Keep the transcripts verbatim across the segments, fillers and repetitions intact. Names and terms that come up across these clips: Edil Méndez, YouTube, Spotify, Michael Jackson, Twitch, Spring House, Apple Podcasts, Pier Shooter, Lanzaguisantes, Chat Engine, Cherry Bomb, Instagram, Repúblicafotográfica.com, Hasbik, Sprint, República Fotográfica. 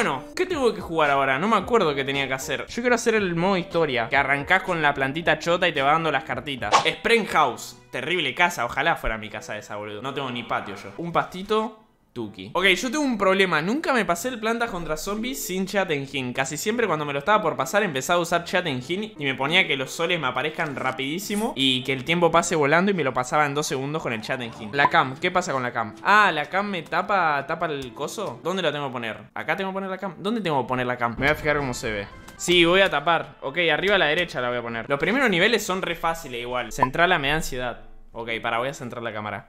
Bueno, ¿qué tengo que jugar ahora? No me acuerdo qué tenía que hacer. Yo quiero hacer el modo historia, que arrancás con la plantita chota y te va dando las cartitas. Spring House. Terrible casa, ojalá fuera mi casa esa, boludo. No tengo ni patio yo. Un pastito... Tuki. Ok, yo tengo un problema. Nunca me pasé el Plantas contra Zombies sin Chat Engine. Casi siempre cuando me lo estaba por pasar empezaba a usar Chat Engine y me ponía que los soles me aparezcan rapidísimo y que el tiempo pase volando, y me lo pasaba en dos segundos con el Chat Engine. La cam, ¿qué pasa con la cam? Ah, la cam me tapa, tapa el coso. ¿Dónde la tengo que poner? ¿Acá tengo que poner la cam? ¿Dónde tengo que poner la cam? Me voy a fijar cómo se ve. Sí, voy a tapar. Ok, arriba a la derecha la voy a poner. Los primeros niveles son re fáciles igual. Centrala me da ansiedad. Ok, para, voy a centrar la cámara.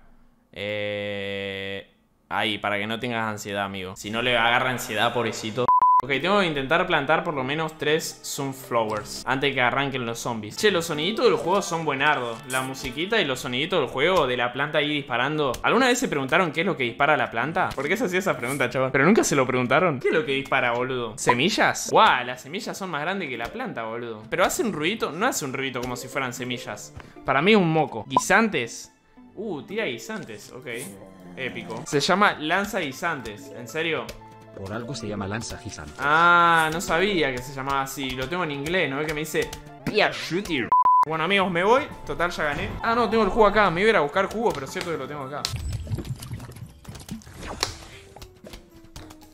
Eh... Ahí, para que no tengas ansiedad, amigo. Si no le agarra ansiedad, pobrecito. Ok, tengo que intentar plantar por lo menos tres sunflowers antes que arranquen los zombies. Che, los soniditos del juego son buenardos. La musiquita y los soniditos del juego, de la planta ahí disparando. ¿Alguna vez se preguntaron qué es lo que dispara la planta? ¿Por qué se hacía esa pregunta, chaval? ¿Pero nunca se lo preguntaron? ¿Qué es lo que dispara, boludo? ¿Semillas? ¡Guau! Las semillas son más grandes que la planta, boludo. ¿Pero hace un ruidito? No hace un ruidito como si fueran semillas. Para mí es un moco. ¿Guisantes? Uh, tira guisantes, ok. Épico. Se llama Lanzaguisantes. ¿En serio? Por algo se llama Lanzaguisantes. Ah, no sabía que se llamaba así. Lo tengo en inglés, ¿no ve que me dice Pier Shooter? Bueno, amigos, me voy. Total, ya gané. Ah, no, tengo el jugo acá. Me iba a ir a buscar jugo, pero es cierto que lo tengo acá.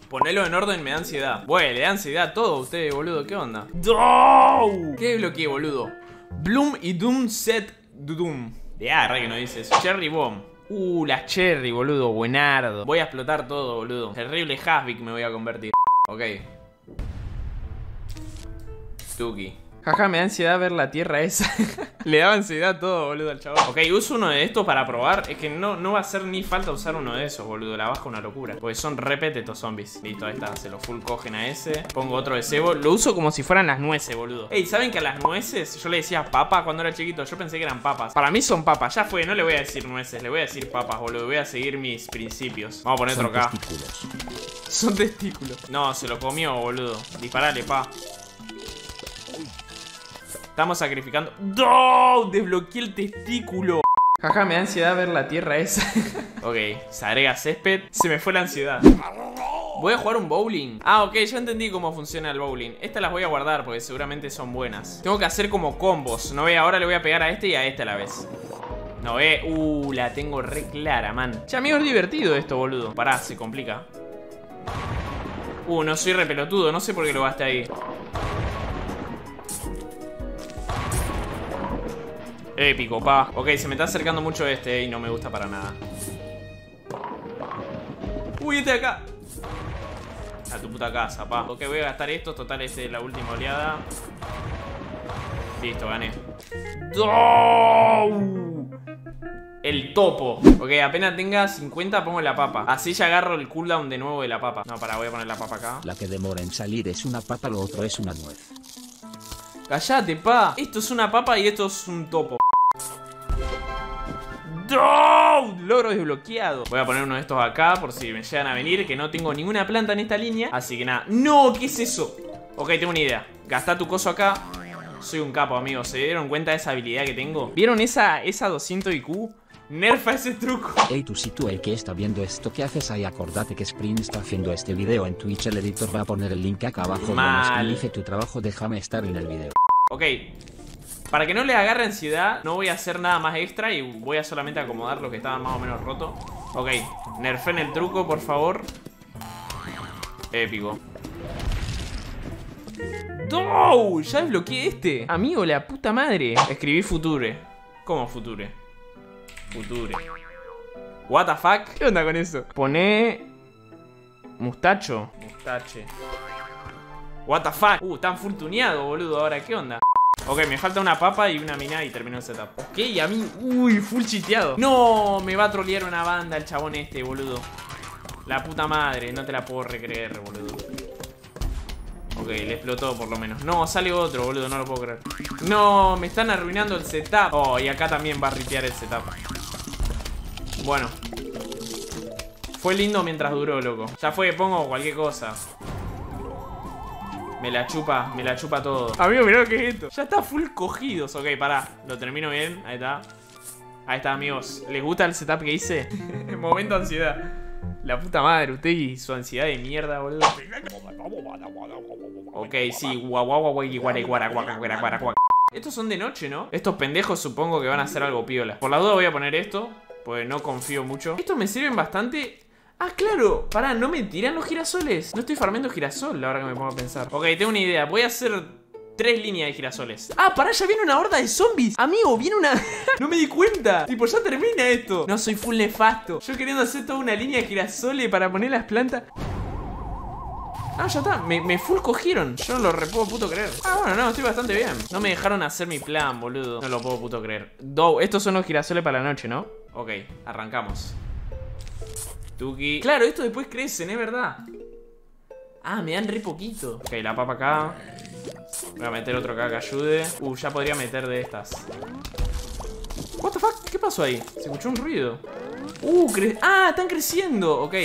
Ponelo en orden, me da ansiedad. Bueno, le da ansiedad a todos ustedes, boludo. ¿Qué onda? ¡Oh! ¿Qué bloqueé, boludo? Bloom y Doom Set Doom. De arra que no dices. Cherry Bomb. Uh, las cherry, boludo, buenardo. Voy a explotar todo, boludo. Terrible Hasbik me voy a convertir. Ok. Tuki. Jaja, me da ansiedad ver la tierra esa. Le daba ansiedad todo, boludo, al chaval. Ok, uso uno de estos para probar. Es que no, no va a hacer ni falta usar uno de esos, boludo. La baja una locura. Porque son repete estos zombies. Listo, ahí está. Se los full cogen a ese. Pongo otro de cebo. Lo uso como si fueran las nueces, boludo. Ey, ¿saben que a las nueces yo le decía papa cuando era chiquito? Yo pensé que eran papas. Para mí son papas. Ya fue, no le voy a decir nueces. Le voy a decir papas, boludo. Voy a seguir mis principios. Vamos a poner otro acá. Son testículos. Son testículos. No, se lo comió, boludo. Disparale, pa. Estamos sacrificando... ¡No! Desbloqueé el testículo. Jaja, me da ansiedad ver la tierra esa. Ok, se agrega césped. Se me fue la ansiedad. Voy a jugar un bowling. Ah, ok, ya entendí cómo funciona el bowling. Estas las voy a guardar porque seguramente son buenas. Tengo que hacer como combos. No ve, ahora le voy a pegar a este y a este a la vez. No ve... Uh, la tengo re clara, man. Ya, amigo, es divertido esto, boludo. Pará, se complica. Uh, no soy re pelotudo. No sé por qué lo gasté ahí. Épico, pa. Ok, se me está acercando mucho este y no me gusta para nada. Uy, este de acá. A tu puta casa, pa. Ok, voy a gastar estos. Total, este es la última oleada. Listo, gané. ¡Oh! El topo. Ok, apenas tenga cincuenta pongo la papa. Así ya agarro el cooldown de nuevo de la papa. No, para, voy a poner la papa acá. La que demora en salir es una papa, lo otro es una nuez. Cállate, pa. Esto es una papa y esto es un topo. ¡Oh! Logro desbloqueado. Voy a poner uno de estos acá por si me llegan a venir, que no tengo ninguna planta en esta línea. Así que nada. ¡No! ¿Qué es eso? Ok, tengo una idea. Gastá tu coso acá. Soy un capo, amigo. ¿Se dieron cuenta de esa habilidad que tengo? ¿Vieron esa, esa doscientos I Q? Nerfa ese truco. Ey, tú, si tú el que está viendo esto, ¿qué haces ahí? Acordate que Sprint está haciendo este video en Twitch. El editor va a poner el link acá abajo. Mal. Dice tu trabajo, déjame estar en el video. Ok. Para que no le agarre ansiedad, no voy a hacer nada más extra y voy a solamente acomodar lo que estaba más o menos roto. Ok, nerfen el truco, por favor. Épico. ¡Oh! Ya desbloqueé este. Amigo, la puta madre. Escribí Future. ¿Cómo Future? Future. What the fuck? ¿Qué onda con eso? Poné... Mustacho. Mustache. What the fuck? Uh, tan fortuneado, boludo. Ahora, ¿qué onda? Ok, me falta una papa y una mina y termino el setup. Ok, y a mí... Uy, full chiteado. No, me va a trolear una banda el chabón este, boludo. La puta madre, no te la puedo recreer, boludo. Ok, le explotó por lo menos. No, sale otro, boludo, no lo puedo creer. No, me están arruinando el setup. Oh, y acá también va a ritear el setup. Bueno. Fue lindo mientras duró, loco. Ya fue, pongo cualquier cosa. Me la chupa, me la chupa todo. Amigo, mirá lo que es esto. Ya está full cogidos. Ok, pará, lo termino bien, ahí está. Ahí está, amigos, ¿les gusta el setup que hice? Momento ansiedad. La puta madre, usted y su ansiedad de mierda, boludo. Ok, sí, guau, guau, guau, guau, guau, guau. Estos son de noche, ¿no? Estos pendejos supongo que van a hacer algo piola. Por la duda voy a poner esto, pues no confío mucho. Estos me sirven bastante... Ah, claro, pará, no me tiran los girasoles. No estoy farmeando girasol, la hora que me pongo a pensar. Ok, tengo una idea, voy a hacer tres líneas de girasoles. Ah, pará, ya viene una horda de zombies. Amigo, viene una... No me di cuenta. Tipo, ya termina esto. No, soy full nefasto. Yo queriendo hacer toda una línea de girasoles para poner las plantas. Ah, ya está, me, me full cogieron. Yo no lo re puedo puto creer. Ah, bueno, no, estoy bastante bien. No me dejaron hacer mi plan, boludo. No lo puedo puto creer. Do, estos son los girasoles para la noche, ¿no? Ok, arrancamos. Tuki. Claro, estos después crecen, es verdad. Ah, me dan re poquito. Ok, la papa acá. Voy a meter otro acá que ayude. Uh, ya podría meter de estas. What the fuck, ¿qué pasó ahí? Se escuchó un ruido. Uh, cre ah, están creciendo. Ok,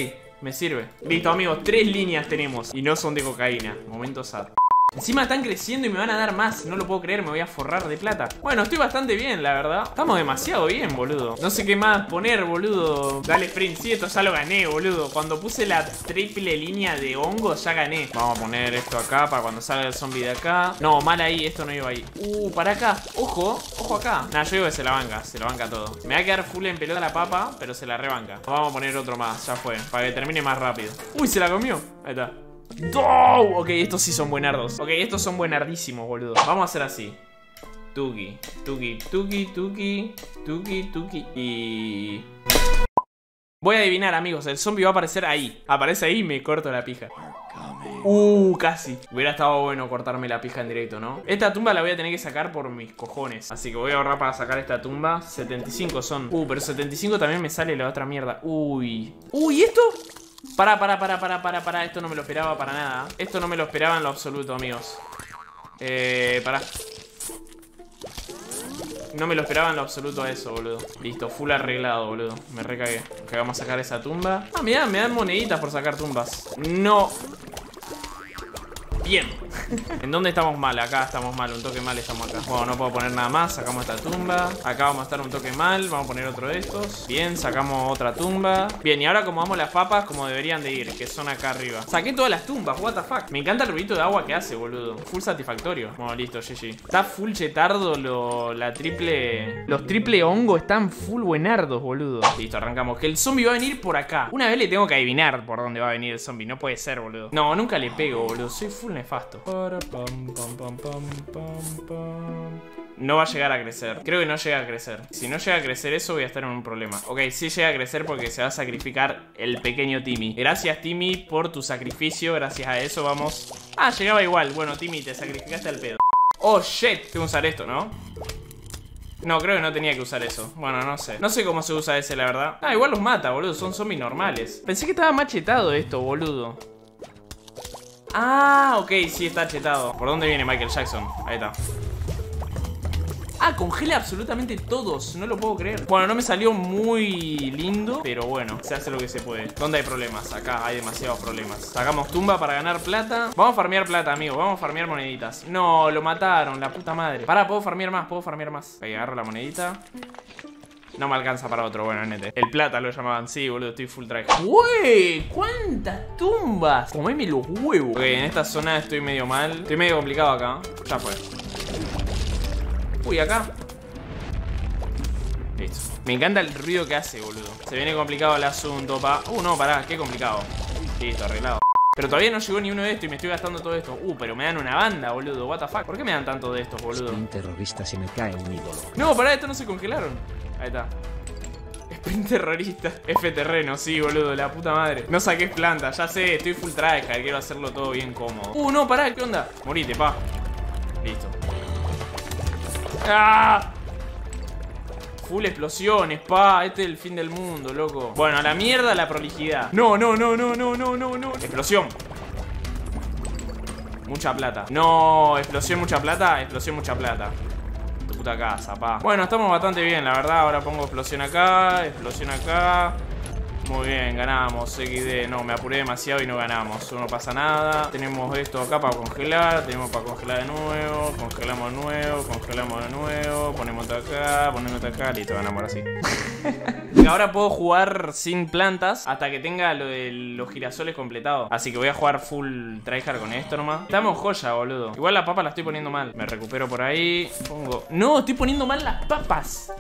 me sirve. Listo, amigos, tres líneas tenemos. Y no son de cocaína, momento sad. Encima están creciendo y me van a dar más. No lo puedo creer, me voy a forrar de plata. Bueno, estoy bastante bien, la verdad. Estamos demasiado bien, boludo. No sé qué más poner, boludo. Dale, Sprint, sí, esto ya lo gané, boludo. Cuando puse la triple línea de hongos, ya gané. Vamos a poner esto acá para cuando salga el zombie de acá. No, mal ahí, esto no iba ahí. Uh, para acá, ojo, ojo acá. Nah, yo digo que se la banca, se la banca todo. Me va a quedar full en pelota la papa, pero se la rebanca. Vamos a poner otro más, ya fue, para que termine más rápido. Uy, se la comió, ahí está. ¡No! Ok, estos sí son buenardos. Ok, estos son buenardísimos, boludo. Vamos a hacer así. Tuki, tuki, tuki, tuki, tuki, tuki y... Voy a adivinar, amigos. El zombie va a aparecer ahí. Aparece ahí y me corto la pija. Uh, casi. Hubiera estado bueno cortarme la pija en directo, ¿no? Esta tumba la voy a tener que sacar por mis cojones. Así que voy a ahorrar para sacar esta tumba. setenta y cinco son. Uh, pero setenta y cinco también me sale la otra mierda. Uy. Uy, ¿esto? Pará, pará, pará, pará, pará, pará. Esto no me lo esperaba para nada. Esto no me lo esperaba en lo absoluto, amigos. Eh, pará. No me lo esperaba en lo absoluto eso, boludo. Listo, full arreglado, boludo. Me recagué. Ok, vamos a sacar esa tumba. Ah, mirá, me dan moneditas por sacar tumbas. No. Bien. ¿En dónde estamos mal? Acá estamos mal, un toque mal estamos acá. Bueno, no puedo poner nada más, sacamos esta tumba. Acá vamos a estar un toque mal, vamos a poner otro de estos. Bien, sacamos otra tumba. Bien, y ahora como vamos las papas como deberían de ir, que son acá arriba. Saqué todas las tumbas, what the fuck. Me encanta el rubito de agua que hace, boludo. Full satisfactorio. Bueno, listo, G G. Está full chetardo lo, la triple... Los triple hongo están full buenardos, boludo. Listo, arrancamos. Que el zombie va a venir por acá. Una vez le tengo que adivinar por dónde va a venir el zombie. No puede ser, boludo. No, nunca le pego, boludo. Soy full nefasto. No va a llegar a crecer. Creo que no llega a crecer. Si no llega a crecer eso voy a estar en un problema. Ok, sí llega a crecer porque se va a sacrificar el pequeño Timmy. Gracias, Timmy, por tu sacrificio. Gracias a eso vamos... Ah, llegaba igual. Bueno, Timmy, te sacrificaste al pedo. Oh, shit. Tengo que usar esto, ¿no? No, creo que no tenía que usar eso. Bueno, no sé. No sé cómo se usa ese, la verdad. Ah, igual los mata, boludo. Son zombies normales. Pensé que estaba machetado esto, boludo. Ah, ok, sí, está chetado. ¿Por dónde viene Michael Jackson? Ahí está. Ah, congela absolutamente todos. No lo puedo creer. Bueno, no me salió muy lindo, pero bueno, se hace lo que se puede. ¿Dónde hay problemas? Acá hay demasiados problemas. Sacamos tumba para ganar plata. Vamos a farmear plata, amigo. Vamos a farmear moneditas. No, lo mataron, la puta madre. Pará, puedo farmear más, puedo farmear más. Ahí agarro la monedita. No me alcanza para otro, bueno, nete. El plata lo llamaban, sí, boludo, estoy full track. ¡Wey! ¡Cuántas tumbas! Comeme los huevos. Ok, en esta zona estoy medio mal. Estoy medio complicado acá. Ya fue. Uy, acá. Listo. Me encanta el ruido que hace, boludo. Se viene complicado el asunto, pa. Uh, no, pará, qué complicado. Listo, arreglado. Pero todavía no llegó ni uno de estos y me estoy gastando todo esto. Uh, pero me dan una banda, boludo. What the fuck. ¿Por qué me dan tanto de estos, boludo? Un terrorista se me cae un ídolo. No, pará, estos no se congelaron. Ahí está. Sprint terrorista. F terreno, sí, boludo, la puta madre. No saques plantas, ya sé, estoy full tryhard. Quiero hacerlo todo bien cómodo. Uh, no, pará, ¿qué onda? Morite, pa. Listo. ¡Ah! Full explosiones, pa. Este es el fin del mundo, loco. Bueno, a la mierda la prolijidad. No, no, no, no, no, no, no, no. Explosión. Mucha plata. No, explosión, mucha plata. Explosión, mucha plata. Puta casa, pa. Bueno, estamos bastante bien, la verdad. Ahora pongo explosión acá, explosión acá. Muy bien, ganamos equis de. No, me apuré demasiado y no ganamos. No pasa nada. Tenemos esto acá para congelar. Tenemos para congelar de nuevo. Congelamos de nuevo. Congelamos de nuevo. Ponemos acá. Ponemos acá. Listo, ganamos así. Ahora puedo jugar sin plantas hasta que tenga lo de los girasoles completado. Así que voy a jugar full tryhard con esto nomás. Estamos joya, boludo. Igual la papa la estoy poniendo mal. Me recupero por ahí. Pongo... No, estoy poniendo mal las papas.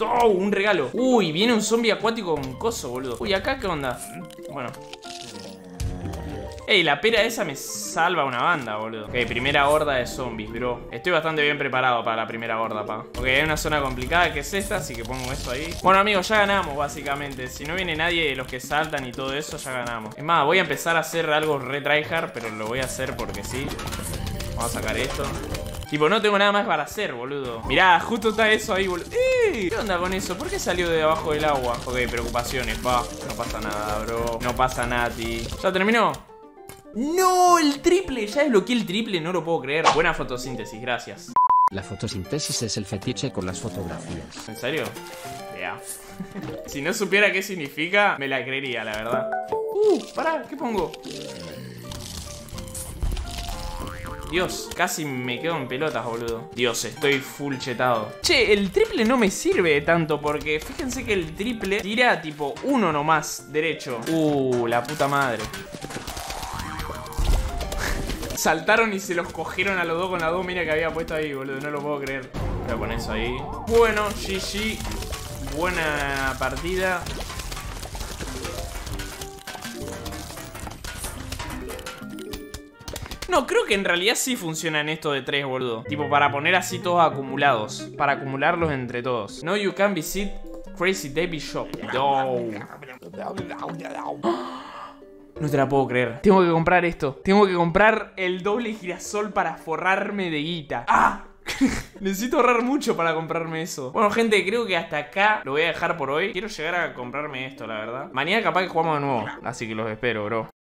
¡Oh! Un regalo. Uy, viene un zombie acuático con coso, boludo. Uy, ¿acá qué onda? Bueno. Ey, la pera esa me salva una banda, boludo. Ok, primera horda de zombies, bro. Estoy bastante bien preparado para la primera horda, pa. Ok, hay una zona complicada que es esta, así que pongo esto ahí. Bueno, amigos, ya ganamos, básicamente. Si no viene nadie de los que saltan y todo eso, ya ganamos. Es más, voy a empezar a hacer algo re tryhard, pero lo voy a hacer porque sí. Vamos a sacar esto. Tipo, no tengo nada más para hacer, boludo. Mirá, justo está eso ahí, boludo. ¡Eh! ¿Qué onda con eso? ¿Por qué salió de abajo del agua? Ok, preocupaciones, pa. No pasa nada, bro. No pasa nada, ti. ¿Ya terminó? ¡No! ¡El triple! Ya desbloqueé el triple, no lo puedo creer. Buena fotosíntesis, gracias. La fotosíntesis es el fetiche con las fotografías. ¿En serio? Ya. Si no supiera qué significa, me la creería, la verdad. ¡Uh! Pará, ¿qué pongo? Dios, casi me quedo en pelotas, boludo. Dios, estoy full chetado. Che, el triple no me sirve tanto porque fíjense que el triple tira tipo uno nomás, derecho. Uh, la puta madre. Saltaron y se los cogieron a los dos con la dos. Mira que había puesto ahí, boludo, no lo puedo creer. Voy a poner eso ahí. Bueno, G G. Buena partida. No, creo que en realidad sí funcionan esto de tres, boludo. Tipo, para poner así todos acumulados. Para acumularlos entre todos. No, you can visit Crazy David Shop. No. No te la puedo creer. Tengo que comprar esto. Tengo que comprar el doble girasol para forrarme de guita. ¡Ah! Necesito ahorrar mucho para comprarme eso. Bueno, gente, creo que hasta acá lo voy a dejar por hoy. Quiero llegar a comprarme esto, la verdad. Mañana capaz que jugamos de nuevo. Así que los espero, bro.